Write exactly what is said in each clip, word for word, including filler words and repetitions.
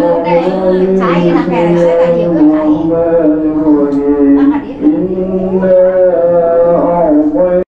Ngô cái trái là kẻ sẽ là nhiều cái trái đang hạt đĩa. Bismillahirrahmanirrahim.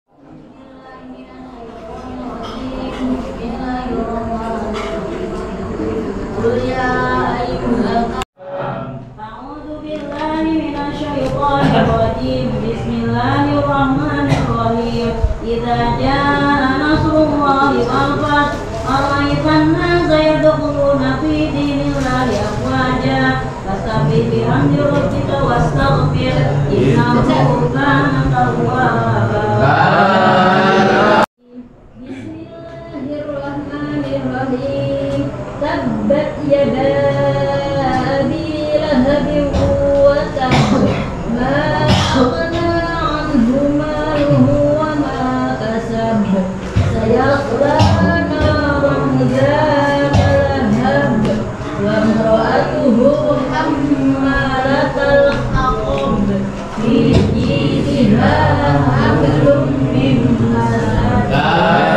Tabbat yada abi lahabin wa tab. Ma aghna anhu maluhu wa ma kasab. Sayaqla naran zata lahab. Wa imra'atuhu hammalatal haqab. Fi jidha hablum min masad. Amin.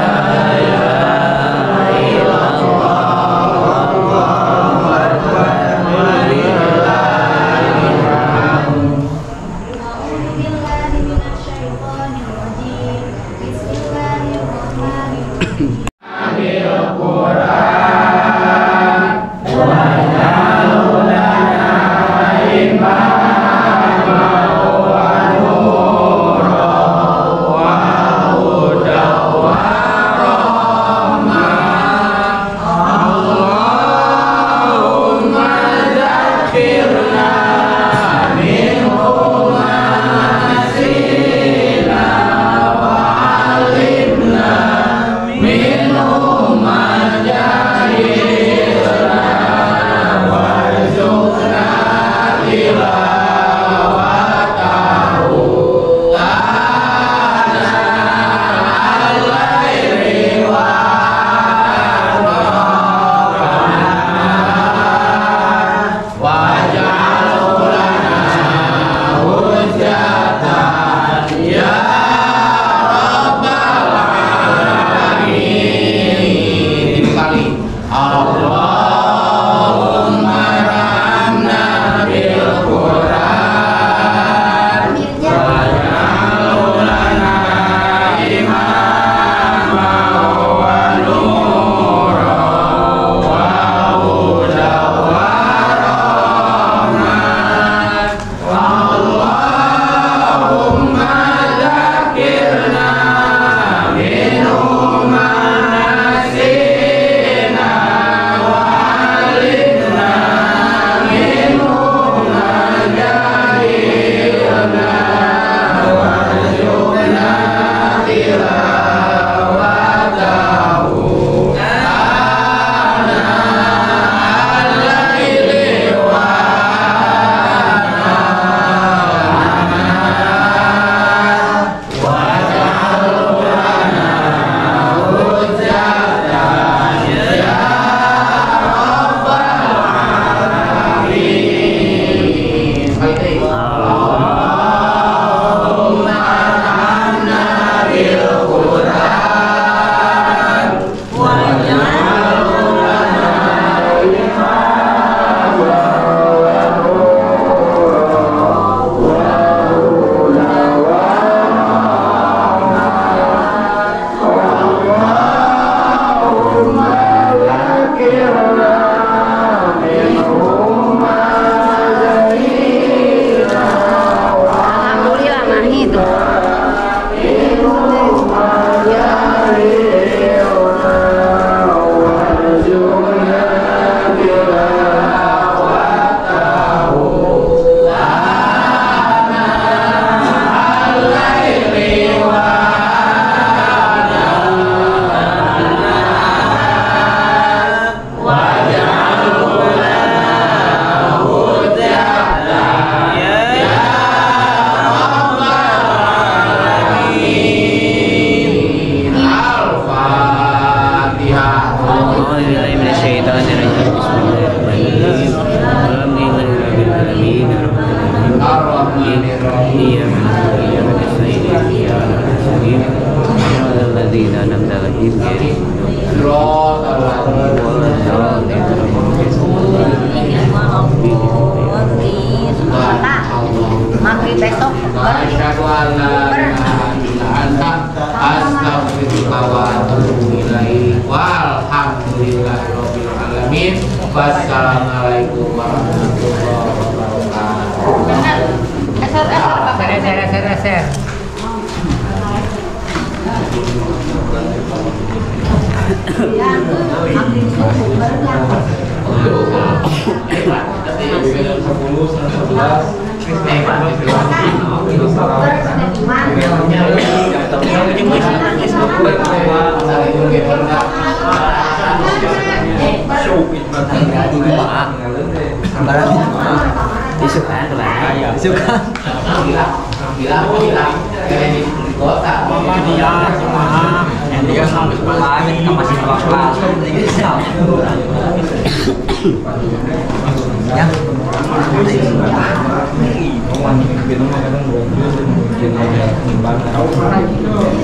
asyhadu an la ilaha illa anta astaghfiruka wa atubu ilaik. Walhamdulillahirabbil alamin. Wassalamualaikum warahmatullahi wabarakatuh.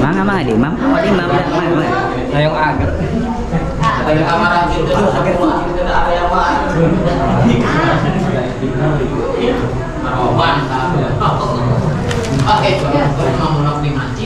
Mana mah di mam, di mam dah mana? Yang agar. Yang kamar itu tu agar mah. Tidak ada yang mah. Maroban tak. Okey, mau nak dimaji.